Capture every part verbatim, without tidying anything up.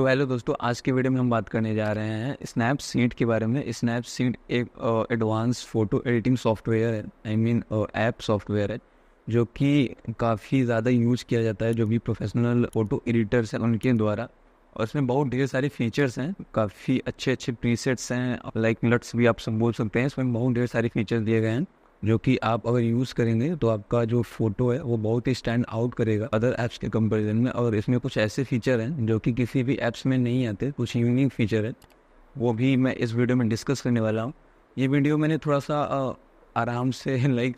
तो हेलो दोस्तों, आज की वीडियो में हम बात करने जा रहे हैं स्नैपसीड के बारे में। स्नैपसीड एक एडवांस फ़ोटो एडिटिंग सॉफ्टवेयर है, आई मीन ऐप सॉफ्टवेयर है, जो कि काफ़ी ज़्यादा यूज किया जाता है जो भी प्रोफेशनल फ़ोटो एडिटर्स हैं उनके द्वारा। और इसमें बहुत ढेर सारे फीचर्स हैं, काफ़ी अच्छे अच्छे प्रीसेट्स हैं, लाइक लट्स भी आप सब बोल सकते हैं। इसमें बहुत ढेर सारे फीचर्स दिए गए हैं जो कि आप अगर यूज़ करेंगे तो आपका जो फ़ोटो है वो बहुत ही स्टैंड आउट करेगा अदर ऐप्स के कंपैरिजन में। और इसमें कुछ ऐसे फीचर हैं जो कि किसी भी ऐप्स में नहीं आते, कुछ यूनिक फीचर है, वो भी मैं इस वीडियो में डिस्कस करने वाला हूँ। ये वीडियो मैंने थोड़ा सा आराम से लाइक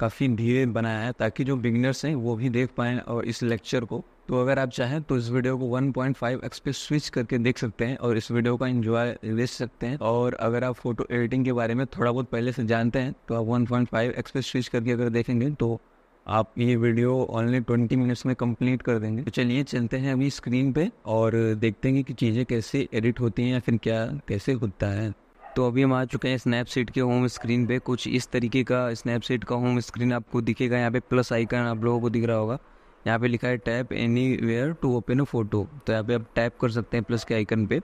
काफ़ी धीरे बनाया है ताकि जो बिगनर्स हैं वो भी देख पाएँ और इस लेक्चर को। तो अगर आप चाहें तो इस वीडियो को वन पॉइंट फाइव एक्स पे स्विच करके देख सकते हैं और इस वीडियो का एंजॉय ले सकते हैं। और अगर आप फोटो एडिटिंग के बारे में थोड़ा बहुत पहले से जानते हैं तो आप वन पॉइंट फाइव एक्स पे स्विच करके अगर देखेंगे तो आप ये वीडियो ऑनली ट्वेंटी मिनट्स में कंप्लीट कर देंगे। तो चलिए चलते हैं अभी स्क्रीन पे और देखते हैं कि चीज़ें कैसे एडिट होती हैं या फिर क्या कैसे होता है। तो अभी हम आ चुके हैं स्नैपसीड के होम स्क्रीन पे। कुछ इस तरीके का स्नैपसीड का होम स्क्रीन आपको दिखेगा। यहाँ पे प्लस आइकन आप लोगों को दिख रहा होगा, यहाँ पे लिखा है tap anywhere to open a photo. तो यहाँ पे आप टैप कर सकते हैं प्लस के आइकन पे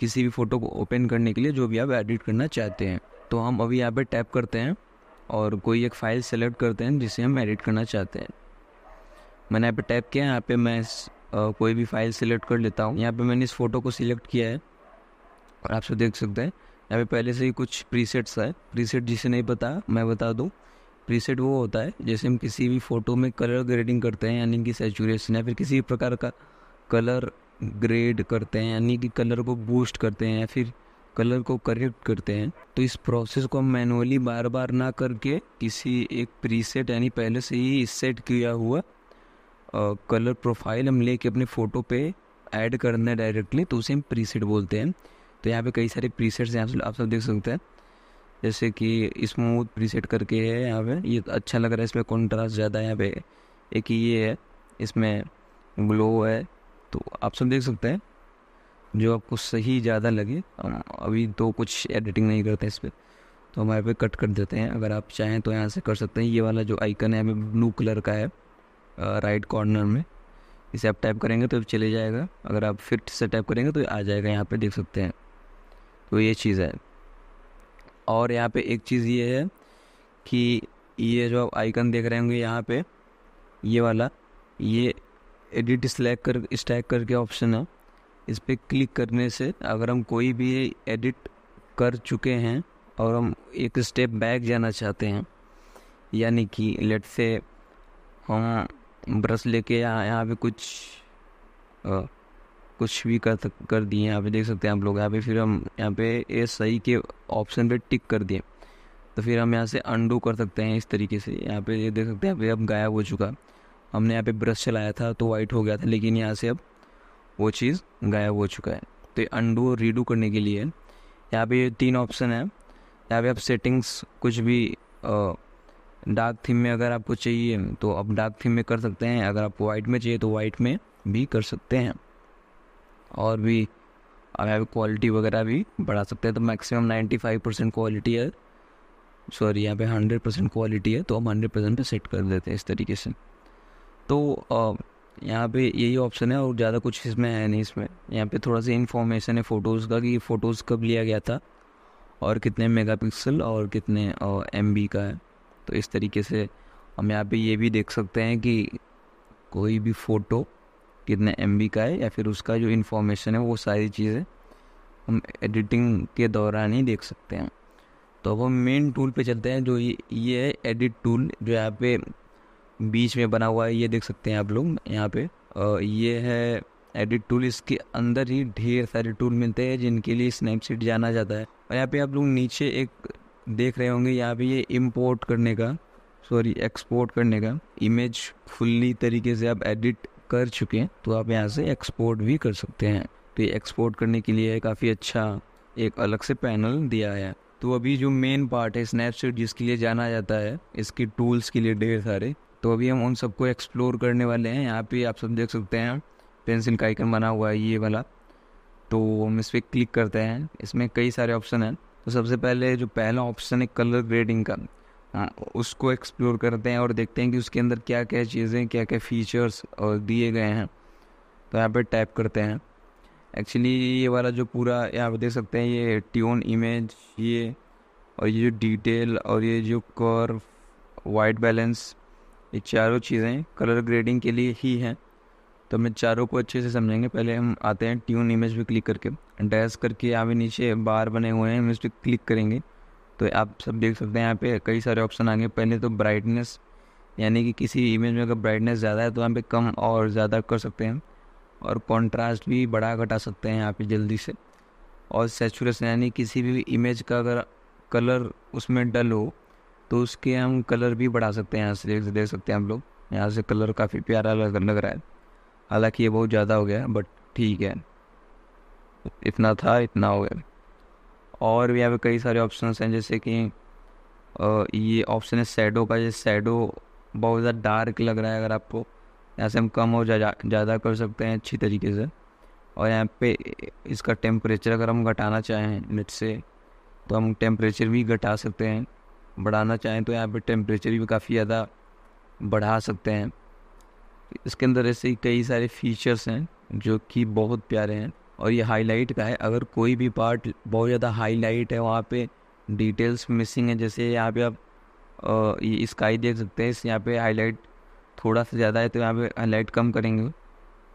किसी भी फ़ोटो को ओपन करने के लिए जो भी आप एडिट करना चाहते हैं। तो हम अभी यहाँ पे टैप करते हैं और कोई एक फ़ाइल सेलेक्ट करते हैं जिसे हम एडिट करना चाहते हैं। मैंने यहाँ पे टैप किया है, यहाँ पे मैं आ, कोई भी फ़ाइल सेलेक्ट कर लेता हूँ। यहाँ पे मैंने इस फ़ोटो को सिलेक्ट किया है और आप सब देख सकते हैं यहाँ पे पहले से ही कुछ प्रीसेट्स है। प्रीसेट जिसे नहीं पता मैं बता दूँ, प्रीसेट वो होता है जैसे हम किसी भी फ़ोटो में कलर ग्रेडिंग करते हैं, यानी कि सैचुरेशन या फिर किसी भी प्रकार का कलर ग्रेड करते हैं, यानी कि कलर को बूस्ट करते हैं या फिर कलर को करेक्ट करते हैं। तो इस प्रोसेस को हम मैनुअली बार बार ना करके किसी एक प्रीसेट यानी पहले से ही सेट किया हुआ कलर प्रोफाइल हम लेके अपने फ़ोटो पे ऐड करना है डायरेक्टली, तो उसे हम प्रीसेट बोलते हैं। तो यहाँ पे कई सारे प्रीसेट्स हैं, आप आप सब देख सकते हैं, जैसे कि स्मूथ प्रीसेट करके है। यहाँ पे ये अच्छा लग रहा है, इसमें कॉन्ट्रास्ट ज़्यादा है। यहाँ पे एक ये है, इसमें ग्लो है। तो आप सब देख सकते हैं जो आपको सही ज़्यादा लगे। अभी तो कुछ एडिटिंग नहीं करते इस पर, तो हमारे पे कट कर देते हैं। अगर आप चाहें तो यहाँ से कर सकते हैं। ये वाला जो आइकन है यहाँ पे ब्लू कलर का है राइट कॉर्नर में, इसे आप टाइप करेंगे तो चले जाएगा। अगर आप फिर से टाइप करेंगे तो आ जाएगा, यहाँ पर देख सकते हैं। तो ये चीज़ है। और यहाँ पे एक चीज़ ये है कि ये जो आप आइकन देख रहे होंगे यहाँ पे ये वाला, ये एडिट स्लैक कर स्टैक करके ऑप्शन है। इस पर क्लिक करने से अगर हम कोई भी एडिट कर चुके हैं और हम एक स्टेप बैक जाना चाहते हैं, यानी कि लेट से हम ब्रश लेके यहाँ यहाँ पर कुछ आ, कुछ भी कर कर दिए। यहाँ पे देख सकते हैं आप लोग। यहाँ पे फिर हम यहाँ पे ए सही के ऑप्शन पे टिक कर दिए तो फिर हम यहाँ से अंडू कर सकते हैं इस तरीके से। यहाँ पे ये देख सकते हैं, यहाँ पे अब गायब हो चुका। हमने यहाँ पे ब्रश चलाया था तो वाइट हो गया था, लेकिन यहाँ से अब वो चीज़ गायब हो चुका है। तो ये अंडू और रीडू करने के लिए यहाँ पर तीन ऑप्शन है। यहाँ पर आप सेटिंग्स कुछ भी डार्क थीम में अगर आपको चाहिए तो आप डार्क थीम में कर सकते हैं, अगर आपको वाइट में चाहिए तो वाइट में भी कर सकते हैं। और भी आप यहाँ पर क्वालिटी वगैरह भी बढ़ा सकते हैं। तो maximum ninety five percent quality है, सॉरी यहाँ पे हंड्रेड परसेंट क्वालिटी है, तो हम हंड्रेड परसेंट पे सेट कर देते हैं इस तरीके से। तो यहाँ पे यही ऑप्शन है और ज़्यादा कुछ इसमें है नहीं। इसमें यहाँ पे थोड़ा सा इन्फॉर्मेशन है फ़ोटोज़ का कि फ़ोटोज़ कब लिया गया था और कितने मेगापिक्सल और कितने एमबी का है। तो इस तरीके से हम यहाँ पर ये भी देख सकते हैं कि कोई भी फ़ोटो कितने एमबी का है या फिर उसका जो इन्फॉर्मेशन है, वो सारी चीज़ें हम एडिटिंग के दौरान ही देख सकते हैं। तो अब हम मेन टूल पे चलते हैं, जो ये ये है एडिट टूल, जो यहाँ पे बीच में बना हुआ है, ये देख सकते हैं आप लोग। यहाँ पे ये है एडिट टूल, इसके अंदर ही ढेर सारे टूल मिलते हैं जिनके लिए स्नैपसीड जाना जाता है। और यहाँ पर आप लोग नीचे एक देख रहे होंगे, यहाँ पर ये इम्पोर्ट करने का, सॉरी एक्सपोर्ट करने का, इमेज फुल्ली तरीके से आप एडिट कर चुके हैं तो आप यहाँ से एक्सपोर्ट भी कर सकते हैं। तो ये एक्सपोर्ट करने के लिए काफ़ी अच्छा एक अलग से पैनल दिया है। तो अभी जो मेन पार्ट है स्नैपसीड जिसके लिए जाना जाता है, इसकी टूल्स के लिए ढेर सारे, तो अभी हम उन सबको एक्सप्लोर करने वाले हैं। यहाँ पे आप सब देख सकते हैं पेंसिल का आइकन बना हुआ है ये वाला, तो हम इस पर क्लिक करते हैं। इसमें कई सारे ऑप्शन हैं। तो सबसे पहले जो पहला ऑप्शन है कलर ग्रेडिंग का, हाँ, उसको एक्सप्लोर करते हैं और देखते हैं कि उसके अंदर क्या क्या चीज़ें, क्या क्या फ़ीचर्स और दिए गए हैं। तो यहाँ पे टैप करते हैं। एक्चुअली ये वाला जो पूरा यहाँ पे देख सकते हैं ये ट्यून इमेज ये और ये जो डिटेल और ये जो कर्व वाइट बैलेंस ये चारों चीज़ें कलर ग्रेडिंग के लिए ही हैं। तो हम चारों को अच्छे से समझेंगे। पहले हम आते हैं ट्यून इमेज पे क्लिक करके डैश करके यहाँ पे नीचे बार बने हुए हैं, हम इस पर क्लिक करेंगे तो आप सब देख सकते हैं यहाँ पे कई सारे ऑप्शन आ गए। पहले तो ब्राइटनेस यानी कि किसी इमेज में अगर ब्राइटनेस ज़्यादा है तो यहाँ पे कम और ज़्यादा कर सकते हैं और कॉन्ट्रास्ट भी बढ़ा घटा सकते हैं यहाँ पे जल्दी से। और सैचुरेशन यानी किसी भी इमेज का अगर कलर उसमें डल हो तो उसके हम कलर भी बढ़ा सकते हैं। यहाँ से देख सकते हैं हम लोग, यहाँ से कलर काफ़ी प्यारा लग रहा है, हालांकि ये बहुत ज़्यादा हो गया बट ठीक है, इतना था इतना हो गया। और भी यहाँ पे कई सारे ऑप्शंस हैं जैसे कि ये ऑप्शन है शैडो का, ये शैडो बहुत ज़्यादा डार्क लग रहा है अगर आपको, यहाँ से हम कम हो ज़्यादा कर सकते हैं अच्छी तरीके से। और यहाँ पे इसका टेम्परेचर अगर हम घटाना चाहें नेट से तो हम टेम्परेचर भी घटा सकते हैं, बढ़ाना चाहें तो यहाँ पे टेम्परेचर भी काफ़ी ज़्यादा बढ़ा सकते हैं। इसके अंदर ऐसे कई सारे फीचर्स हैं जो कि बहुत प्यारे हैं। और ये हाईलाइट का है, अगर कोई भी पार्ट बहुत ज़्यादा हाईलाइट है वहाँ पे डिटेल्स मिसिंग है, जैसे यहाँ पे आप ये स्काई देख सकते हैं, इस यहाँ पे हाईलाइट थोड़ा सा ज़्यादा है तो यहाँ पे हाईलाइट कम करेंगे।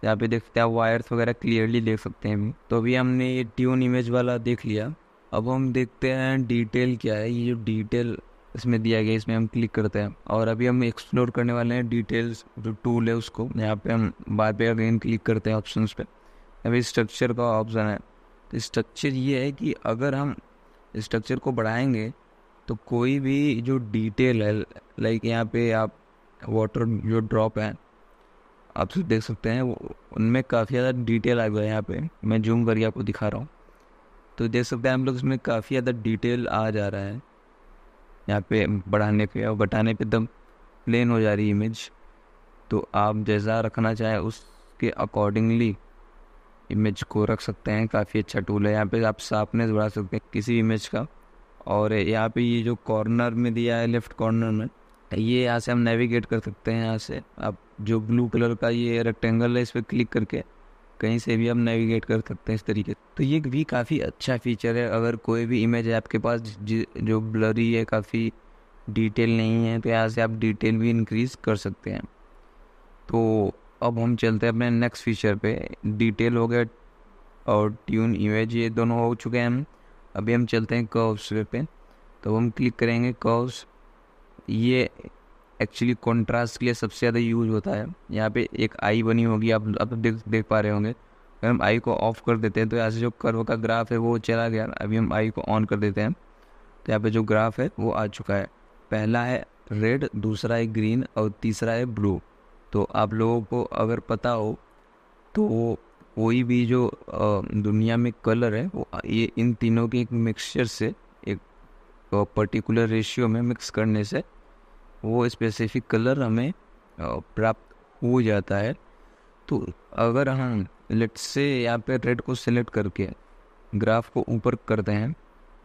यहाँ पे देख सकते हैं वायर्स वगैरह क्लियरली देख सकते हैं। तो अभी हमने ये ट्यून इमेज वाला देख लिया, अब हम देखते हैं डिटेल क्या है। ये जो डिटेल इसमें दिया गया इसमें हम क्लिक करते हैं और अभी हम एक्सप्लोर करने वाले हैं डिटेल्स जो टूल है उसको। यहाँ पे हम बार पे अगेन क्लिक करते हैं ऑप्शंस पे, अभी स्ट्रक्चर का ऑप्शन है। तो स्ट्रक्चर ये है कि अगर हम स्ट्रक्चर को बढ़ाएंगे तो कोई भी जो डिटेल है, लाइक यहाँ पे आप वाटर जो ड्रॉप है आप देख सकते हैं उनमें काफ़ी ज़्यादा डिटेल आ गया है। यहाँ पर मैं जूम करके आपको दिखा रहा हूँ तो देख सकते हैं हम लोग इसमें काफ़ी ज़्यादा डिटेल आ जा रहा है। यहाँ पे बढ़ाने पे और घटाने पे एकदम प्लेन हो जा रही है इमेज, तो आप जैसा रखना चाहें उसके अकॉर्डिंगली इमेज को रख सकते हैं। काफ़ी अच्छा टूल है। यहाँ पे आप शार्पनेस बढ़ा सकते हैं किसी इमेज का। और यहाँ पे ये जो कॉर्नर में दिया है लेफ़्ट कॉर्नर में, ये यहाँ से हम नेविगेट कर सकते हैं। यहाँ से आप जो ब्लू कलर का ये रेक्टेंगल है इस पर क्लिक करके कहीं से भी हम नेविगेट कर सकते हैं इस तरीके से। तो ये भी काफ़ी अच्छा फीचर है। अगर कोई भी इमेज है आपके पास जो ब्लरी है, काफ़ी डिटेल नहीं है, तो यहाँ से आप डिटेल भी इंक्रीज़ कर सकते हैं। तो अब हम चलते हैं अपने नेक्स्ट फीचर पे। डिटेल हो गया और ट्यून इमेज ये दोनों हो चुके हैं हम। अभी हम चलते हैं कर्व्स पे, तो हम क्लिक करेंगे कर्व्स। ये एक्चुअली कंट्रास्ट के लिए सबसे ज़्यादा यूज होता है। यहाँ पे एक आई बनी होगी, आप आप देख देख पा रहे होंगे। अगर हम आई को ऑफ कर देते हैं तो यहाँ से जो कर्व का ग्राफ है वो चला गया। अभी हम आई को ऑन कर देते हैं तो यहाँ पे जो ग्राफ है वो आ चुका है। पहला है रेड, दूसरा है ग्रीन और तीसरा है ब्लू। तो आप लोगों को अगर पता हो तो वो कोई भी जो दुनिया में कलर है वो ये इन तीनों के एक मिक्सचर से, एक पर्टिकुलर रेशियो में मिक्स करने से वो स्पेसिफिक कलर हमें प्राप्त हो जाता है। तो अगर हम लेट्स से यहाँ पे रेड को सिलेक्ट करके ग्राफ को ऊपर करते हैं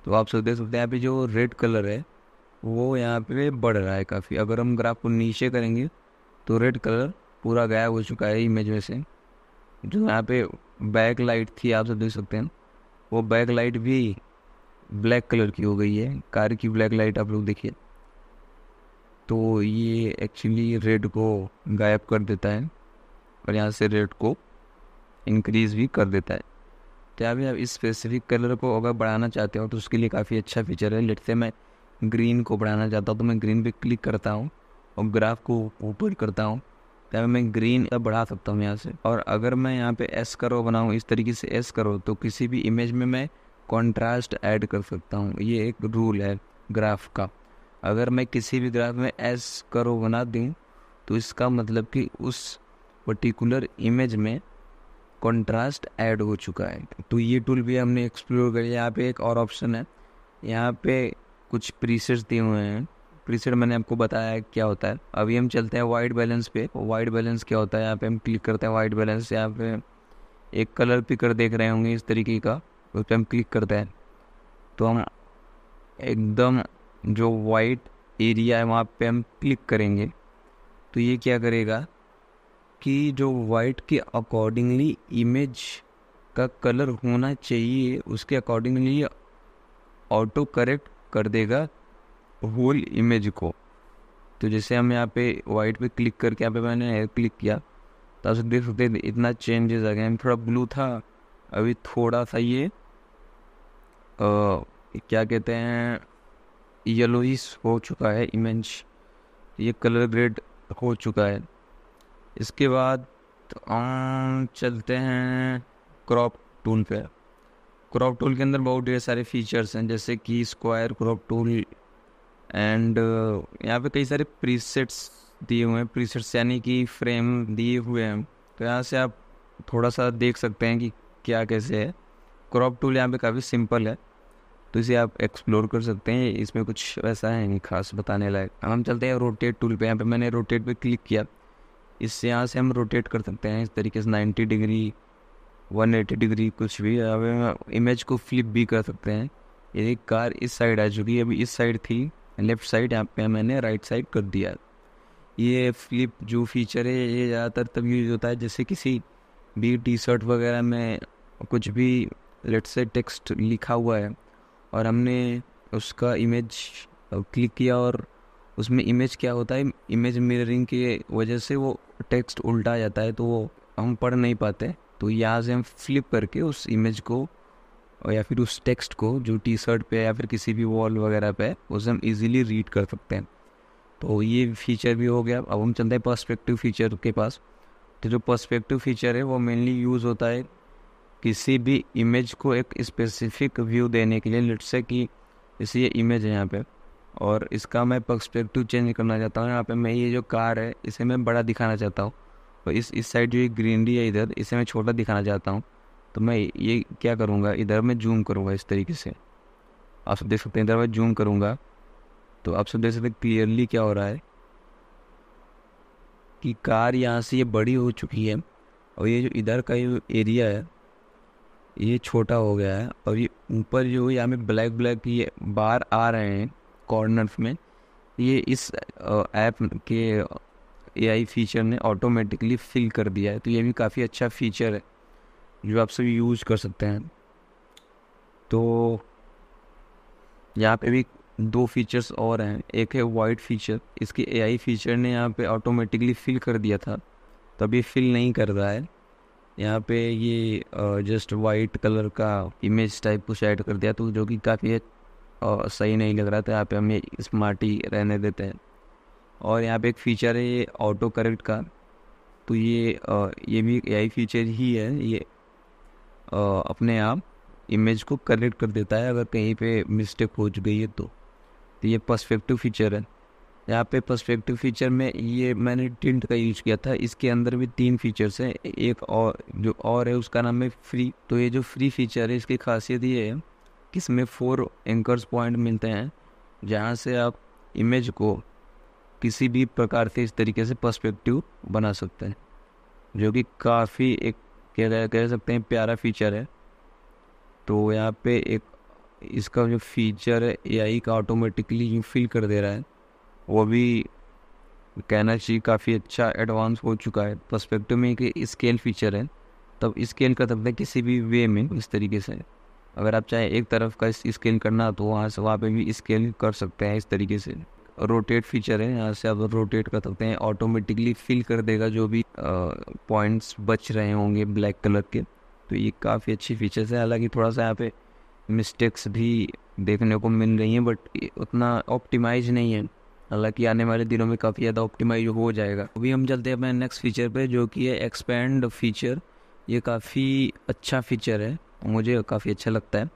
तो आप सब देख सकते हैं यहाँ पे जो रेड कलर है वो यहाँ पे बढ़ रहा है काफ़ी। अगर हम ग्राफ को नीचे करेंगे तो रेड कलर पूरा गायब हो चुका है इमेज में से। जो यहाँ पे बैक लाइट थी आप सब देख सकते हैं, वो बैक लाइट भी ब्लैक कलर की हो गई है, कार की ब्लैक लाइट आप लोग देखिए। तो ये एक्चुअली रेड को गायब कर देता है और यहाँ से रेड को इंक्रीज़ भी कर देता है। तो अभी आप इस स्पेसिफिक कलर को अगर बढ़ाना चाहते हो तो उसके लिए काफ़ी अच्छा फीचर है। लेट्स से मैं ग्रीन को बढ़ाना चाहता हूँ तो मैं ग्रीन पे क्लिक करता हूँ और ग्राफ को ऊपर करता हूँ तो मैं ग्रीन बढ़ा सकता हूँ यहाँ से। और अगर मैं यहाँ पे एस करो बनाऊँ इस तरीके से एस करो तो किसी भी इमेज में मैं कॉन्ट्रास्ट ऐड कर सकता हूँ। ये एक रूल है ग्राफ का। अगर मैं किसी भी ग्राफ में एस करो बना दूं तो इसका मतलब कि उस पर्टिकुलर इमेज में कंट्रास्ट ऐड हो चुका है। तो ये टूल भी हमने एक्सप्लोर कर लिया। यहाँ पे एक और ऑप्शन है, यहाँ पे कुछ प्रीसेट्स दिए हुए हैं। प्रीसेट मैंने आपको बताया क्या होता है। अभी हम चलते हैं वाइट बैलेंस पे। वाइट बैलेंस क्या होता है, यहाँ पे हम क्लिक करते हैं वाइट बैलेंस। यहाँ पे एक कलर पिकर देख रहे होंगे इस तरीके का, उस पर हम क्लिक करते हैं तो हम एकदम जो वाइट एरिया है वहाँ पे हम क्लिक करेंगे। तो ये क्या करेगा कि जो वाइट के अकॉर्डिंगली इमेज का कलर होना चाहिए उसके अकॉर्डिंगली ऑटो करेक्ट कर देगा होल इमेज को। तो जैसे हम यहाँ पे वाइट पे क्लिक करके यहाँ पे मैंने हेयर क्लिक किया तो आप देख सकते हैं इतना चेंजेस आ गए। थोड़ा ब्लू था, अभी थोड़ा सा ये आ, क्या कहते हैं येलो ही हो चुका है इमेज, ये कलर ग्रेड हो चुका है। इसके बाद चलते हैं क्रॉप टूल पे। क्रॉप टूल के अंदर बहुत ढेर सारे फीचर्स हैं जैसे कि स्क्वायर क्रॉप टूल एंड यहाँ पे कई सारे प्रीसेट्स दिए हुए हैं, प्रीसेट्स यानी कि फ्रेम दिए हुए हैं। तो यहाँ से आप थोड़ा सा देख सकते हैं कि क्या कैसे है। क्रॉप टूल यहाँ पे काफ़ी सिंपल है तो इसे आप एक्सप्लोर कर सकते हैं, इसमें कुछ वैसा है नहीं खास बताने लायक। हम चलते हैं रोटेट टूल पे। यहाँ पे मैंने रोटेट पे क्लिक किया, इससे यहाँ से हम रोटेट कर सकते हैं इस तरीके से नब्बे डिग्री एक सौ अस्सी डिग्री कुछ भी। अब इमेज को फ्लिप भी कर सकते हैं। ये कार इस साइड आ चुकी है, अभी इस साइड थी लेफ़्ट साइड, यहाँ पे मैंने राइट साइड कर दिया। ये फ्लिप जो फीचर है ये ज़्यादातर तब यूज़ होता है जैसे किसी भी टी शर्ट वगैरह में कुछ भी लेट्स से टेक्स्ट लिखा हुआ है और हमने उसका इमेज क्लिक किया और उसमें इमेज क्या होता है, इमेज मिररिंग की वजह से वो टेक्स्ट उल्टा आ जाता है तो वो हम पढ़ नहीं पाते। तो यहाँ से हम फ्लिप करके उस इमेज को या फिर उस टेक्स्ट को जो टी शर्ट पे या फिर किसी भी वॉल वगैरह पे उसे हम इजीली रीड कर सकते हैं। तो ये फीचर भी हो गया। अब हम चलते हैं पर्सपेक्टिव फीचर के पास। तो जो पर्सपेक्टिव फीचर है वो मेनली यूज़ होता है किसी भी इमेज को एक स्पेसिफिक व्यू देने के लिए। लेट्स से कि इस ये इमेज है यहाँ पे और इसका मैं पर्सपेक्टिव चेंज करना चाहता हूँ। यहाँ पे मैं ये जो कार है इसे मैं बड़ा दिखाना चाहता हूँ और इस इस साइड जो ये ग्रीनरी है इधर इसे मैं छोटा दिखाना चाहता हूँ। तो मैं ये क्या करूँगा, इधर मैं जूम करूँगा इस तरीके से, आप सब देख सकते हैं। इधर मैं जूम करूँगा तो आप सब देख सकते हैं क्लियरली क्या हो रहा है कि कार यहाँ से ये बड़ी हो चुकी है और ये जो इधर का ये एरिया है ये छोटा हो गया है और ये ऊपर जो यहाँ में ब्लैक ब्लैक ये बार आ रहे हैं कॉर्नर्स में, ये इस ऐप के एआई फीचर ने ऑटोमेटिकली फिल कर दिया है। तो ये भी काफ़ी अच्छा फीचर है जो आप सभी यूज़ कर सकते हैं। तो यहाँ पे भी दो फीचर्स और हैं, एक है वाइट फीचर, इसके एआई फीचर ने यहाँ पे ऑटोमेटिकली फिल कर दिया था तो अभी फिल नहीं कर रहा है। यहाँ पे ये जस्ट वाइट कलर का इमेज टाइप कुछ ऐड कर दिया तो जो कि काफ़ी और सही नहीं लग रहा था, यहाँ पे हम ये स्मार्टी रहने देते हैं। और यहाँ पे एक फ़ीचर है ये ऑटो करेक्ट का, तो ये ये भी एआई फीचर ही है, ये अपने आप इमेज को करेक्ट कर देता है अगर कहीं पे मिस्टेक हो गई है तो। तो ये पर्सपेक्टिव फ़ीचर है। यहाँ पे पर्सपेक्टिव फ़ीचर में ये मैंने टिल्ट का यूज़ किया था, इसके अंदर भी तीन फीचर्स हैं। एक और जो और है उसका नाम है फ्री। तो ये जो फ्री फीचर है इसकी खासियत ये है इसमें फोर एंकर्स पॉइंट मिलते हैं जहाँ से आप इमेज को किसी भी प्रकार से इस तरीके से पर्सपेक्टिव बना सकते हैं, जो कि काफ़ी एक कह कह सकते हैं प्यारा फीचर है। तो यहाँ पे एक इसका जो फीचर है एआई का ऑटोमेटिकली फिल कर दे रहा है, वो भी कहना चाहिए काफ़ी अच्छा एडवांस हो चुका है। पर्सपेक्टिव में एक स्केल फीचर है, तब स्केल कर सकते हैं किसी भी वे में इस तरीके से। अगर आप चाहे एक तरफ का स्केल करना तो वहाँ से वहाँ पे भी स्केल कर सकते हैं इस तरीके से। रोटेट फीचर है, यहाँ से आप रोटेट कर सकते हैं, ऑटोमेटिकली फिल कर देगा जो भी पॉइंट्स बच रहे होंगे ब्लैक कलर के। तो ये काफ़ी अच्छी फीचर्स है। हालांकि थोड़ा सा यहाँ पे मिस्टेक्स भी देखने को मिल रही हैं बट उतना ऑप्टिमाइज नहीं है, हालांकि आने वाले दिनों में काफ़ी ज़्यादा ऑप्टिमाइज हो जाएगा। अभी हम चलते हैं अपने नेक्स्ट फीचर पर जो कि है एक्सपैंड फीचर। ये काफ़ी अच्छा फीचर है, मुझे काफ़ी अच्छा लगता है।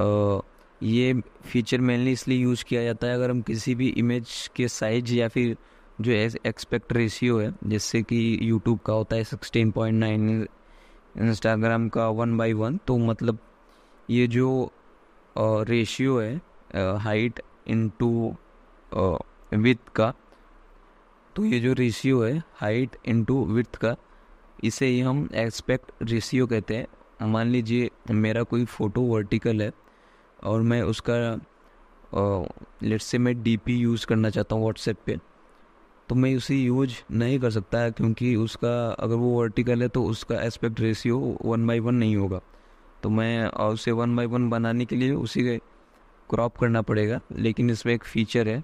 आ, ये फीचर मेनली इसलिए यूज़ किया जाता है अगर हम किसी भी इमेज के साइज या फिर जो एक्सपेक्ट रेशियो है जैसे कि यूट्यूब का होता है सिक्सटीन पॉइंट नाइन, इंस्टाग्राम का वन बाई वन, तो मतलब ये जो रेशियो है हाइट इनटू विड्थ का, तो ये जो रेशियो है हाइट इनटू विड्थ का इसे ही हम एक्सपेक्ट रेशियो कहते हैं। मान लीजिए मेरा कोई फ़ोटो वर्टिकल है और मैं उसका लेट्स से मैं डीपी यूज़ करना चाहता हूँ व्हाट्सएप पे, तो मैं उसे यूज नहीं कर सकता है, क्योंकि उसका अगर वो वर्टिकल है तो उसका aspect ratio one by one नहीं होगा। तो मैं उसे वन बाई वन बनाने के लिए उसी के क्रॉप करना पड़ेगा। लेकिन इसमें एक फ़ीचर है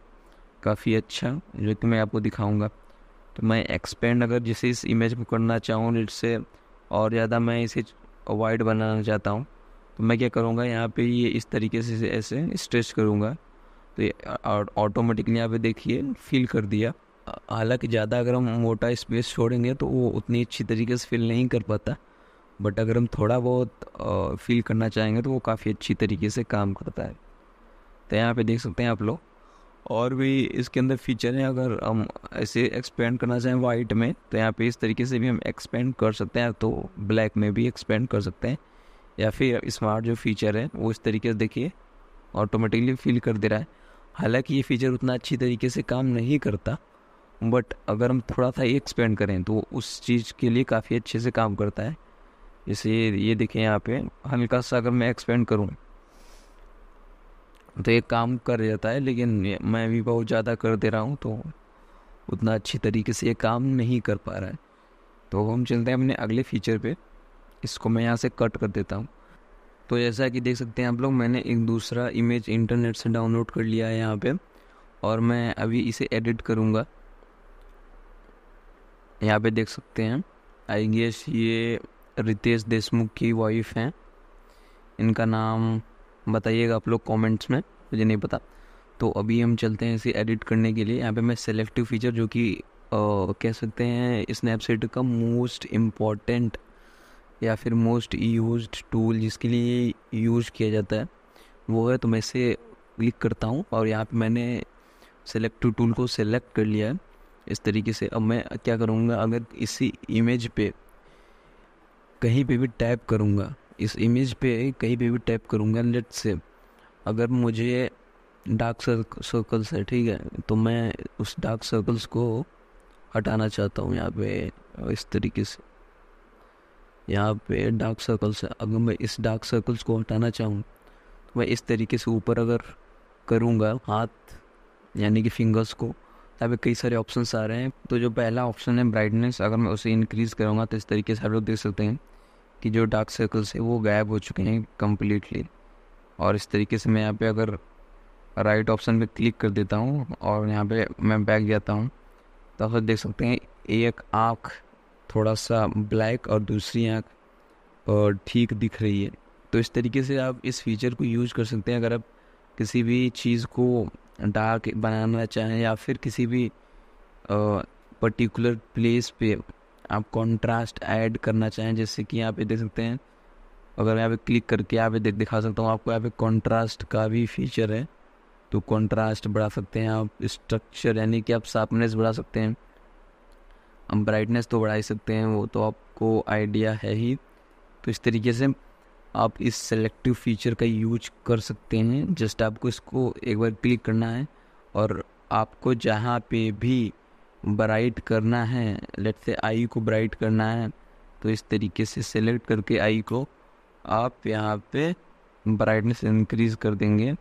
काफ़ी अच्छा जो कि मैं आपको दिखाऊंगा। तो मैं एक्सपेंड अगर जैसे इस इमेज को करना चाहूँ इससे और ज़्यादा मैं इसे वाइड बनाना चाहता हूँ, तो मैं क्या करूँगा यहाँ पे ये इस तरीके से ऐसे स्ट्रेच करूँगा, तो ये ऑटोमेटिकली यहाँ पे देखिए फिल कर दिया। हालांकि ज़्यादा अगर हम मोटा स्पेस छोड़ेंगे तो वो उतनी अच्छी तरीके से फिल नहीं कर पाता, बट अगर हम थोड़ा बहुत फिल करना चाहेंगे तो वो काफ़ी अच्छी तरीके से काम करता है। तो यहाँ पे देख सकते हैं आप लोग, और भी इसके अंदर फीचर हैं। अगर हम ऐसे एक्सपेंड करना चाहें वाइट में तो यहाँ पे इस तरीके से भी हम एक्सपेंड कर सकते हैं, तो ब्लैक में भी एक्सपेंड कर सकते हैं, या फिर स्मार्ट जो फीचर है वो इस तरीके से देखिए ऑटोमेटिकली फिल कर दे रहा है। हालांकि ये फ़ीचर उतना अच्छी तरीके से काम नहीं करता, बट अगर हम थोड़ा सा एक्सपेंड करें तो उस चीज़ के लिए काफ़ी अच्छे से काम करता है। जैसे ये ये देखें यहाँ पे हल्का सा अगर मैं एक्सपेंड करूँ तो ये काम कर जाता है, लेकिन मैं भी बहुत ज़्यादा कर दे रहा हूँ तो उतना अच्छी तरीके से ये काम नहीं कर पा रहा है। तो हम चलते हैं अपने अगले फीचर पे। इसको मैं यहाँ से कट कर देता हूँ। तो जैसा कि देख सकते हैं आप लोग, मैंने एक दूसरा इमेज इंटरनेट से डाउनलोड कर लिया है यहाँ पे, और मैं अभी इसे एडिट करूँगा। यहाँ पे देख सकते हैं, आई गेस ये रितेश देशमुख की वाइफ हैं। इनका नाम बताइएगा आप लोग कमेंट्स में, मुझे नहीं पता। तो अभी हम चलते हैं इसे एडिट करने के लिए। यहाँ पे मैं सेलेक्टिव फ़ीचर जो कि कह सकते हैं स्नैपसीड का मोस्ट इम्पॉर्टेंट या फिर मोस्ट यूज्ड टूल जिसके लिए यूज किया जाता है वो है, तो मैं इसे क्लिक करता हूँ और यहाँ पे मैंने सेलेक्टिव टूल को सेलेक्ट कर लिया है इस तरीके से। अब मैं क्या करूँगा, अगर इसी इमेज पे कहीं पे भी टैप करूँगा, इस इमेज पे कहीं पे भी टैप करूँगा, लेट्स से अगर मुझे डार्क सर्कल्स है, ठीक है, तो मैं उस डार्क सर्कल्स को हटाना चाहता हूँ। यहाँ पे इस तरीके से यहाँ पे डार्क सर्कल्स है, अगर मैं इस डार्क सर्कल्स को हटाना चाहूँ तो मैं इस तरीके से ऊपर अगर करूँगा हाथ यानी कि फिंगर्स को, यहाँ पे कई सारे ऑप्शंस आ रहे हैं। तो जो पहला ऑप्शन है ब्राइटनेस, अगर मैं उसे इंक्रीज़ करूँगा तो इस तरीके से आप लोग देख सकते हैं कि जो डार्क सर्कल्स है वो गायब हो चुके हैं कम्प्लीटली। और इस तरीके से मैं यहाँ पे अगर राइट ऑप्शन पे क्लिक कर देता हूँ और यहाँ पे मैं बैक जाता हूँ तो आप देख सकते हैं एक आँख थोड़ा सा ब्लैक और दूसरी आँख और ठीक दिख रही है। तो इस तरीके से आप इस फीचर को यूज कर सकते हैं अगर आप किसी भी चीज़ को डार्क बनाना चाहें, या फिर किसी भी पर्टिकुलर प्लेस पे आप कंट्रास्ट ऐड करना चाहें। जैसे कि यहाँ पे देख सकते हैं, अगर यहाँ पे क्लिक करके यहाँ पे देख दिखा सकता हूँ आपको, यहाँ पे कंट्रास्ट का भी फीचर है। तो कंट्रास्ट बढ़ा सकते हैं आप, स्ट्रक्चर यानी कि आप शार्पनेस बढ़ा सकते हैं, हम ब्राइटनेस तो बढ़ा ही सकते हैं, वो तो आपको आइडिया है ही। तो इस तरीके से आप इस सेलेक्टिव फ़ीचर का यूज कर सकते हैं। जस्ट आपको इसको एक बार क्लिक करना है और आपको जहाँ पे भी ब्राइट करना है, लेट्स से आई को ब्राइट करना है, तो इस तरीके से सेलेक्ट करके आई को आप यहाँ पे ब्राइटनेस इंक्रीज़ कर देंगे।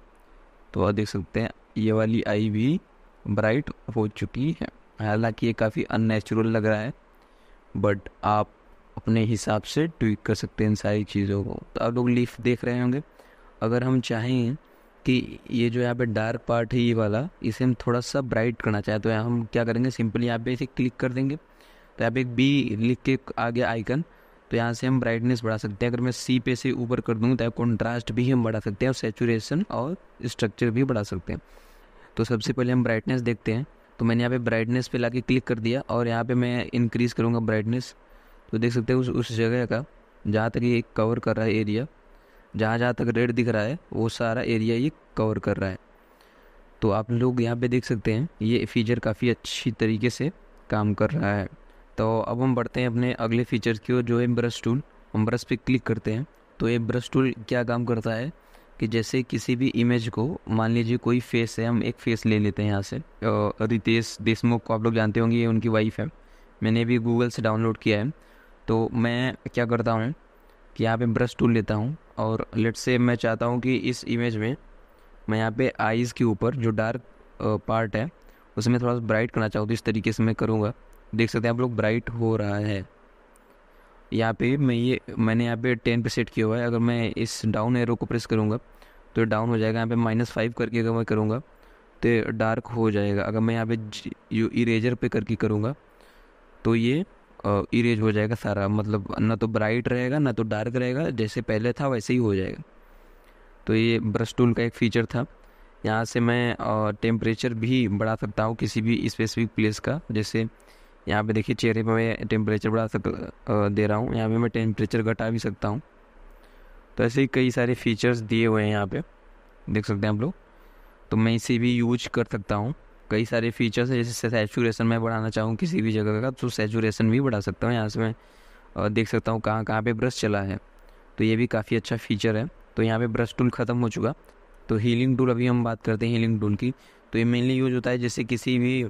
तो आप देख सकते हैं ये वाली आई भी ब्राइट हो चुकी है। हालांकि ये काफ़ी अननेचुरल लग रहा है, बट आप अपने हिसाब से ट्विक कर सकते हैं इन सारी चीज़ों को। तो आप लोग लीफ देख रहे होंगे, अगर हम चाहें कि ये जो यहाँ पे डार्क पार्ट है ये वाला, इसे हम थोड़ा सा ब्राइट करना चाहें तो यहाँ हम क्या करेंगे, सिंपली यहाँ पे इसे क्लिक कर देंगे तो यहाँ पे एक बी लिख के आ गया आइकन, तो यहाँ से हम ब्राइटनेस बढ़ा सकते हैं। अगर मैं सी पे से ऊपर कर दूँ तो कॉन्ट्रास्ट भी हम बढ़ा सकते हैं और सेचुरेशन और स्ट्रक्चर भी बढ़ा सकते हैं। तो सबसे पहले हम ब्राइटनेस देखते हैं। तो मैंने यहाँ पे ब्राइटनेस पे लाके क्लिक कर दिया और यहाँ पे मैं इंक्रीज़ करूँगा ब्राइटनेस। तो देख सकते हैं उस उस जगह का जहाँ तक ये कवर कर रहा है एरिया, जहाँ जहाँ तक रेड दिख रहा है वो सारा एरिया ये कवर कर रहा है। तो आप लोग यहाँ पे देख सकते हैं ये फ़ीचर काफ़ी अच्छी तरीके से काम कर रहा है। तो अब हम बढ़ते हैं अपने अगले फ़ीचर की ओर जो है ब्रश टूल। हम ब्रश पे क्लिक करते हैं। तो ये ब्रश टूल क्या काम करता है कि जैसे किसी भी इमेज को, मान लीजिए कोई फेस है, हम एक फ़ेस ले लेते हैं यहाँ से, रितेश देशमुख को आप लोग जानते होंगे, ये उनकी वाइफ है, मैंने भी गूगल से डाउनलोड किया है। तो मैं क्या करता हूँ कि यहाँ पे ब्रश टूल लेता हूँ और लेट्स से मैं चाहता हूँ कि इस इमेज में मैं यहाँ पे आइज़ के ऊपर जो डार्क पार्ट है उसमें थोड़ा सा ब्राइट करना चाहूँ तो इस तरीके से मैं करूँगा। देख सकते हैं आप लोग ब्राइट हो रहा है। यहाँ पे मैं ये मैंने यहाँ पे टेन पे सेट किया हुआ है। अगर मैं इस डाउन एरो को प्रेस करूँगा तो डाउन हो जाएगा। यहाँ पे माइनस फाइव करके अगर मैं करूँगा तो डार्क हो जाएगा। अगर मैं यहाँ पे यू इरेजर पे करके करूँगा तो ये इरेज हो जाएगा सारा, मतलब ना तो ब्राइट रहेगा ना तो डार्क रहेगा, जैसे पहले था वैसे ही हो जाएगा। तो ये ब्रश टूल का एक फ़ीचर था। यहाँ से मैं टेम्परेचर भी बढ़ा सकता हूँ किसी भी स्पेसिफिक प्लेस का। जैसे यहाँ पे देखिए चेहरे पे मैं टेम्परेचर बढ़ा सक दे रहा हूँ, यहाँ पे मैं टेम्परेचर घटा भी सकता हूँ। तो ऐसे ही कई सारे फीचर्स दिए हुए हैं यहाँ पे, देख सकते हैं आप लोग। तो मैं इसे भी यूज कर सकता हूँ। कई सारे फीचर्स हैं, जैसे सैचुरेशन मैं बढ़ाना चाहूँ किसी भी जगह का तो सैचुरेशन भी बढ़ा सकता हूँ। यहाँ से मैं देख सकता हूँ कहाँ कहाँ पर ब्रश चला है, तो ये भी काफ़ी अच्छा फीचर है। तो यहाँ पर ब्रश टूल ख़त्म हो चुका। तो हीलिंग टूल, अभी हम बात करते हैं हीलिंग टूल की। तो ये मेनली यूज होता है जैसे किसी भी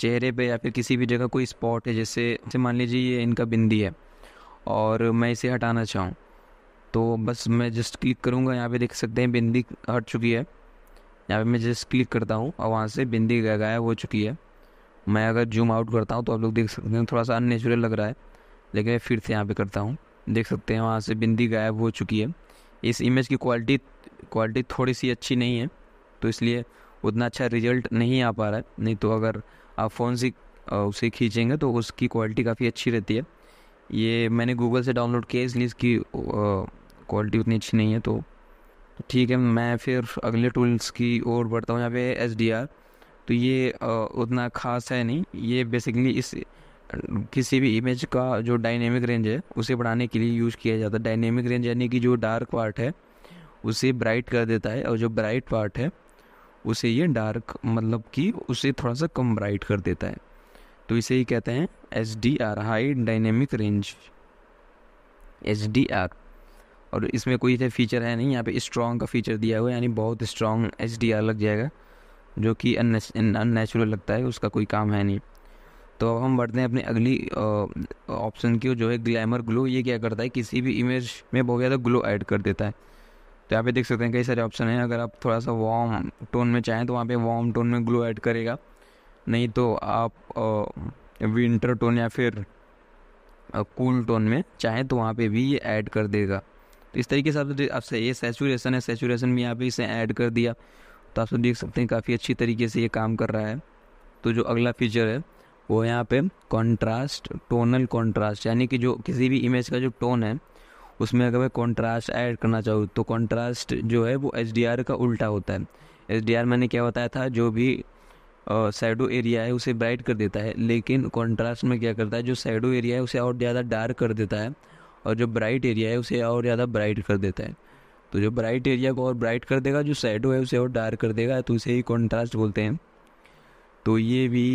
चेहरे पे या फिर किसी भी जगह कोई स्पॉट है, जैसे जैसे मान लीजिए ये इनका बिंदी है और मैं इसे हटाना चाहूँ तो बस मैं जस्ट क्लिक करूँगा। यहाँ पे देख सकते हैं बिंदी हट चुकी है। यहाँ पे मैं जस्ट क्लिक करता हूँ और वहाँ से बिंदी गायब हो चुकी है। मैं अगर जूम आउट करता हूँ तो आप लोग देख सकते हैं थोड़ा सा अननेचुरल लग रहा है, लेकिन मैं फिर से यहाँ पर करता हूँ, देख सकते हैं वहाँ से बिंदी गायब हो चुकी है। इस इमेज की क्वालिटी क्वालिटी थोड़ी सी अच्छी नहीं है तो इसलिए उतना अच्छा रिजल्ट नहीं आ पा रहा है, नहीं तो अगर आप फ़ोन से उसे खींचेंगे तो उसकी क्वालिटी काफ़ी अच्छी रहती है। ये मैंने गूगल से डाउनलोड किया इसलिए इसकी क्वालिटी उतनी अच्छी नहीं है। तो ठीक है, मैं फिर अगले टूल्स की ओर बढ़ता हूँ। यहाँ पे एस डी आर, तो ये आ, उतना खास है नहीं। ये बेसिकली इस किसी भी इमेज का जो डायनेमिक रेंज है उसे बढ़ाने के लिए यूज़ किया जाता है। डायनेमिक रेंज यानी कि जो डार्क पार्ट है उसे ब्राइट कर देता है और जो ब्राइट पार्ट है उसे ये डार्क, मतलब कि उसे थोड़ा सा कम ब्राइट कर देता है। तो इसे ही कहते हैं H D R, high dynamic range, H D R. और इसमें कोई ऐसा फीचर है नहीं। यहाँ पे स्ट्रॉन्ग का फीचर दिया हुआ है, यानी बहुत स्ट्रॉन्ग एच डी आर लग जाएगा जो कि अननेचुरल लगता है, उसका कोई काम है नहीं। तो अब हम बढ़ते हैं अपने अगली ऑप्शन की, जो है ग्लैमर ग्लो। ये क्या करता है, किसी भी इमेज में बहुत ज़्यादा ग्लो ऐड कर देता है। तो यहाँ पे देख सकते हैं कई सारे ऑप्शन हैं। अगर आप थोड़ा सा वार्म टोन में चाहें तो वहाँ पे वार्म टोन में ग्लो ऐड करेगा, नहीं तो आप आ, विंटर टोन या फिर आ, कूल टोन में चाहें तो वहाँ पे भी ये ऐड कर देगा। तो इस तरीके से आप आपसे ये सैचुरेशन है, सैचुरेशन भी यहाँ पे इसे ऐड कर दिया। तो आप सब देख सकते हैं काफ़ी अच्छी तरीके से ये काम कर रहा है। तो जो अगला फीचर है वो यहाँ पे कॉन्ट्रास्ट, टोनल कॉन्ट्रास्ट, यानी कि जो किसी भी इमेज का जो टोन है उसमें अगर मैं कॉन्ट्रास्ट ऐड करना चाहूँ तो कॉन्ट्रास्ट जो है वो एच डी आर का उल्टा होता है। एच डी आर मैंने क्या बताया था, जो भी शैडो एरिया है उसे ब्राइट कर देता है, लेकिन कॉन्ट्रास्ट में क्या करता है, जो शैडो एरिया है उसे और ज़्यादा डार्क कर देता है और जो ब्राइट एरिया है उसे और ज़्यादा ब्राइट कर देता है। तो जो ब्राइट एरिया को और ब्राइट कर देगा, जो शैडो है उसे और डार्क कर देगा, तो उसे ही कॉन्ट्रास्ट बोलते हैं। तो ये भी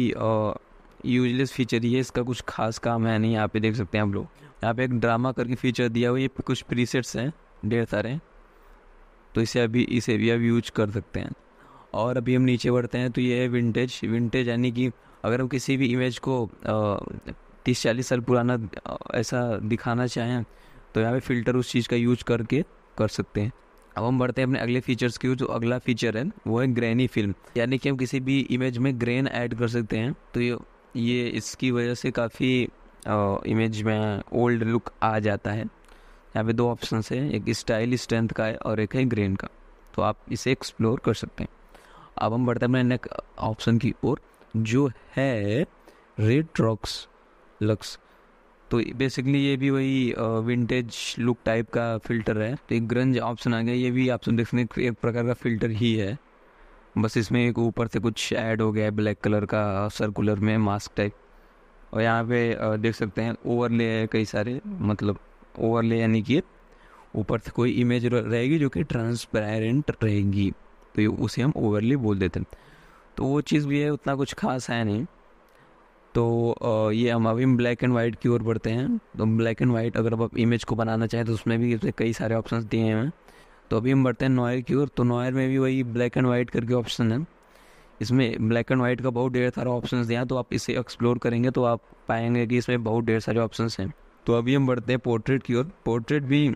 यूजलेस फीचर ही है, इसका कुछ खास काम है नहीं। यहाँ पे देख सकते हैं आप लोग, यहाँ पे एक ड्रामा करके फीचर दिया हुआ है। ये कुछ प्रीसेट्स हैं ढेर सारे, तो इसे अभी इसे भी आप यूज कर सकते हैं। और अभी हम नीचे बढ़ते हैं। तो ये है विंटेज। विंटेज यानी कि अगर हम किसी भी इमेज को तीस चालीस साल पुराना ऐसा दिखाना चाहें तो यहाँ पे फ़िल्टर उस चीज़ का यूज करके कर सकते हैं। अब हम बढ़ते हैं अपने अगले फीचर्स की। जो अगला फीचर है वो है ग्रेनी फिल्म, यानी कि हम किसी भी इमेज में ग्रेन ऐड कर सकते हैं। तो ये ये इसकी वजह से काफ़ी इमेज में ओल्ड लुक आ जाता है। यहाँ पे दो ऑप्शंस हैं, एक स्टाइल स्ट्रेंथ का है और एक है ग्रेन का, तो आप इसे एक्सप्लोर कर सकते हैं। अब हम बढ़ते हैं अपने नेक्स्ट ऑप्शन की ओर, जो है रेड रॉक्स लक्स। तो बेसिकली ये भी वही विंटेज लुक टाइप का फ़िल्टर है। तो एक ग्रंज ऑप्शन आ गया, ये भी आप सब देख सकते हैं एक प्रकार का फ़िल्टर ही है, बस इसमें एक ऊपर से कुछ ऐड हो गया है ब्लैक कलर का सर्कुलर में मास्क टाइप। और यहाँ पे देख सकते हैं ओवरले है कई सारे, मतलब ओवरले यानी कि ऊपर से कोई इमेज रहेगी जो कि ट्रांसपेरेंट रहेगी, तो ये उसे हम ओवरले बोल देते हैं। तो वो चीज़ भी है, उतना कुछ खास है नहीं। तो ये हम अभी ब्लैक एंड वाइट की ओर बढ़ते हैं। तो ब्लैक एंड वाइट अगर आप इमेज को बनाना चाहें तो उसमें भी कई सारे ऑप्शन दिए हैं। तो अभी हम बढ़ते हैं नॉयर की ओर। तो नॉयर में भी वही ब्लैक एंड वाइट करके ऑप्शन है, इसमें ब्लैक एंड वाइट का बहुत ढेर सारा ऑप्शंस दिया, तो आप इसे एक्सप्लोर करेंगे तो आप पाएंगे कि इसमें बहुत ढेर सारे ऑप्शंस हैं। तो अभी हम बढ़ते हैं पोर्ट्रेट की ओर। पोर्ट्रेट भी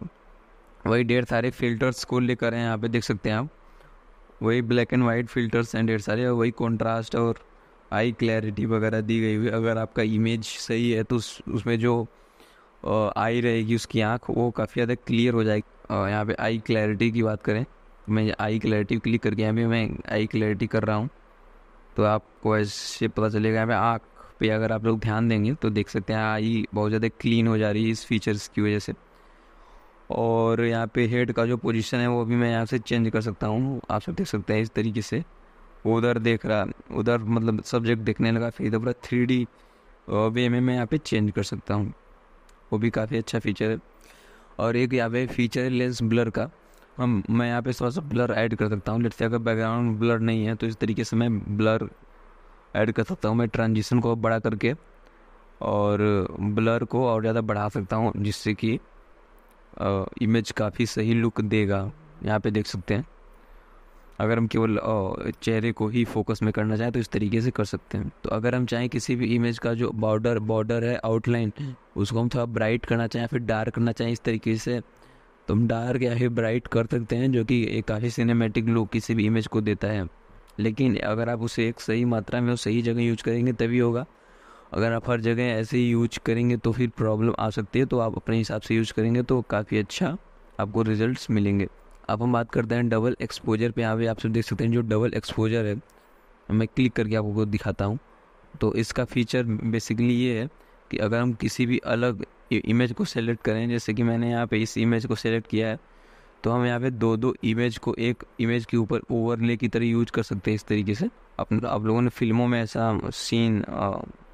वही ढेर सारे फ़िल्टर्स को लेकर हैं, यहाँ पे देख सकते हैं आप, वही ब्लैक एंड वाइट फ़िल्टर्स हैं ढेर सारे, और वही कॉन्ट्रास्ट और आई क्लैरिटी वगैरह दी गई हुई, अगर आपका इमेज सही है तो उस, उसमें जो आई रहेगी उसकी आँख वो काफ़ी ज़्यादा क्लियर हो जाएगी। यहाँ पे आई क्लैरिटी की बात करें, मैं आई क्लैरिटी क्लिक करके यहाँ पे मैं आई क्लैरिटी कर रहा हूँ, तो आपको ऐसे पता चलेगा। यहाँ पे आँख पे अगर आप लोग ध्यान देंगे तो देख सकते हैं आई बहुत ज़्यादा क्लीन हो जा रही है इस फीचर्स की वजह से। और यहाँ पे हेड का जो पोजीशन है वो भी मैं यहाँ से चेंज कर सकता हूँ, आप सब देख सकते हैं इस तरीके से। उधर देख रहा, उधर मतलब सब्जेक्ट देखने लगा, फिर इधर पूरा थ्री डी वे में मैं यहाँ पे चेंज कर सकता हूँ, वो भी काफ़ी अच्छा फीचर है। और एक यहाँ पे फीचर है लेंस ब्लर का, हम मैं यहाँ पे थोड़ा सा ब्लर ऐड कर सकता हूँ। लेट्स से अगर बैकग्राउंड ब्लर नहीं है तो इस तरीके से मैं ब्लर ऐड कर सकता हूँ। मैं ट्रांजिशन को बड़ा करके और ब्लर को और ज़्यादा बढ़ा सकता हूँ, जिससे कि इमेज काफ़ी सही लुक देगा। यहाँ पे देख सकते हैं, अगर हम केवल चेहरे को ही फोकस में करना चाहें तो इस तरीके से कर सकते हैं। तो अगर हम चाहें किसी भी इमेज का जो बॉर्डर बॉर्डर है, आउटलाइन, उसको हम थोड़ा ब्राइट करना चाहें, फिर डार्क करना चाहें इस तरीके से, तो हम डार्क या फिर ब्राइट कर सकते हैं, जो कि एक काफ़ी सिनेमैटिक लुक किसी भी इमेज को देता है। लेकिन अगर आप उसे एक सही मात्रा में और सही जगह यूज करेंगे तभी होगा। अगर आप हर जगह ऐसे ही यूज करेंगे तो फिर प्रॉब्लम आ सकती है। तो आप अपने हिसाब से यूज करेंगे तो काफ़ी अच्छा आपको रिजल्ट्स मिलेंगे। अब हम बात करते हैं डबल एक्सपोजर पे। यहाँ पे आप सब देख सकते हैं जो डबल एक्सपोजर है, मैं क्लिक करके आपको दिखाता हूँ। तो इसका फीचर बेसिकली ये है कि अगर हम किसी भी अलग इमेज को सेलेक्ट करें, जैसे कि मैंने यहाँ पे इस इमेज को सेलेक्ट किया है, तो हम यहाँ पे दो दो इमेज को एक इमेज के ऊपर ओवरले की तरह यूज कर सकते हैं इस तरीके से। अपने आप लोगों ने फिल्मों में ऐसा सीन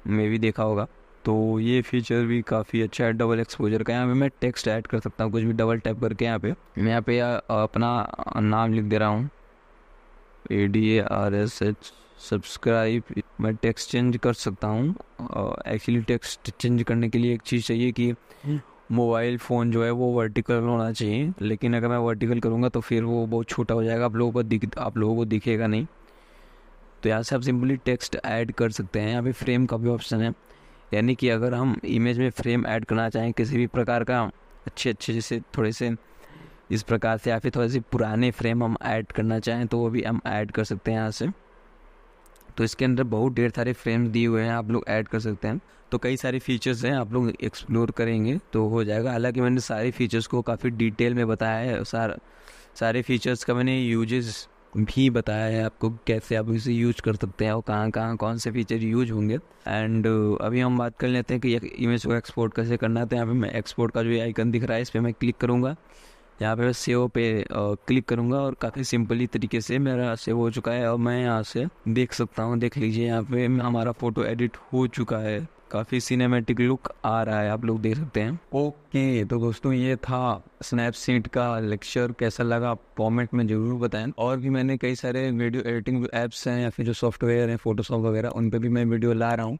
में भी देखा होगा। तो ये फीचर भी काफ़ी अच्छा है डबल एक्सपोजर का। यहाँ पे मैं टेक्स्ट ऐड कर सकता हूँ कुछ भी, डबल टैप करके यहाँ पे मैं यहाँ पे अपना नाम लिख दे रहा हूँ, A D A R S H subscribe. मैं टेक्स्ट चेंज कर सकता हूँ। एक्चुअली टेक्स्ट चेंज करने के लिए एक चीज़ चाहिए कि मोबाइल फ़ोन जो है वो वर्टिकल होना चाहिए, लेकिन अगर मैं वर्टिकल करूँगा तो फिर वो बहुत छोटा हो जाएगा, आप लोगों को दिख आप लोगों को दिखेगा नहीं। तो यहाँ से आप सिंपली टेक्स्ट ऐड कर सकते हैं। यहाँ पे फ्रेम का भी ऑप्शन है, यानी कि अगर हम इमेज में फ्रेम ऐड करना चाहें किसी भी प्रकार का, अच्छे अच्छे जैसे थोड़े से इस प्रकार से या फिर थोड़े से पुराने फ्रेम हम ऐड करना चाहें तो वो भी हम ऐड कर सकते हैं यहाँ से। तो इसके अंदर बहुत ढेर सारे फ्रेम दिए हुए हैं, आप लोग ऐड कर सकते हैं। तो कई सारे फीचर्स हैं, आप लोग एक्सप्लोर करेंगे तो हो जाएगा। हालांकि मैंने सारे फीचर्स को काफ़ी डिटेल में बताया है, सार सारे फीचर्स का मैंने यूजेस भी बताया है आपको, कैसे आप इसे यूज कर सकते हैं और कहाँ कहाँ कौन से फीचर यूज होंगे। एंड अभी हम बात कर लेते हैं कि इमेज को एक्सपोर्ट कैसे करना है। तो यहाँ पे मैं एक्सपोर्ट का जो आइकन दिख रहा है इस पर मैं क्लिक करूँगा, यहाँ पे मैं सेव पे क्लिक करूँगा और काफ़ी सिंपली तरीके से मेरा सेव हो चुका है। और मैं यहाँ से देख सकता हूँ, देख लीजिए यहाँ पे हमारा फ़ोटो एडिट हो चुका है, काफ़ी सिनेमैटिक लुक आ रहा है, आप लोग देख सकते हैं। ओके तो दोस्तों ये था स्नैपसीड का लेक्चर, कैसा लगा आप कॉमेंट में ज़रूर बताएं। और भी मैंने कई सारे वीडियो एडिटिंग ऐप्स हैं या फिर जो सॉफ्टवेयर हैं फोटोशॉप वगैरह, उन पर भी मैं वीडियो ला रहा हूँ,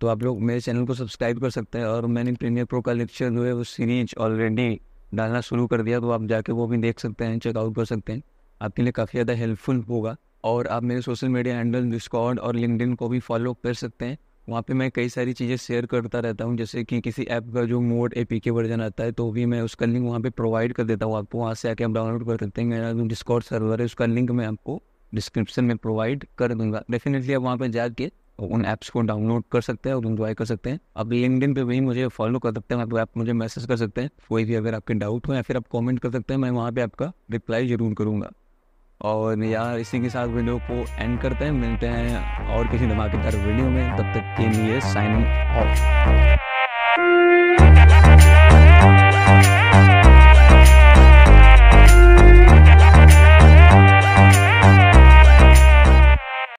तो आप लोग मेरे चैनल को सब्सक्राइब कर सकते हैं। और मैंने प्रीमियर प्रो का लेक्चर जो है वो सीरीज ऑलरेडी डालना शुरू कर दिया, तो आप जाके वो भी देख सकते हैं, चेकआउट कर सकते हैं, आपके लिए काफ़ी ज़्यादा हेल्पफुल होगा। और आप मेरे सोशल मीडिया हैंडल डिस्कॉर्ड और लिंक्डइन को भी फॉलो कर सकते हैं, वहाँ पे मैं कई सारी चीज़ें शेयर करता रहता हूँ, जैसे कि किसी ऐप का जो मोड एपीके वर्जन आता है तो भी मैं उसका लिंक वहाँ पे प्रोवाइड कर देता हूँ आपको, वहाँ से आके आप डाउनलोड कर सकते हैं। मेरा जो डिस्कॉर्ड सर्वर है उसका लिंक मैं आपको डिस्क्रिप्शन में प्रोवाइड कर दूँगा, डेफिनेटली आप वहाँ पर जाके उन ऐप्स को डाउनलोड कर सकते हैं और इंजॉय कर सकते हैं। आप लिंक्डइन पे भी मुझे फॉलो कर सकते हैं, आप मुझे मैसेज कर सकते हैं कोई भी अगर आपके डाउट हो, या फिर आप कमेंट कर सकते हैं, मैं वहाँ पे आपका रिप्लाई जरूर करूँगा। और यार इसी के साथ वीडियो को एंड करते हैं, मिलते हैं और किसी धमाकेदार वीडियो में, तब तक के लिए साइन ऑफ।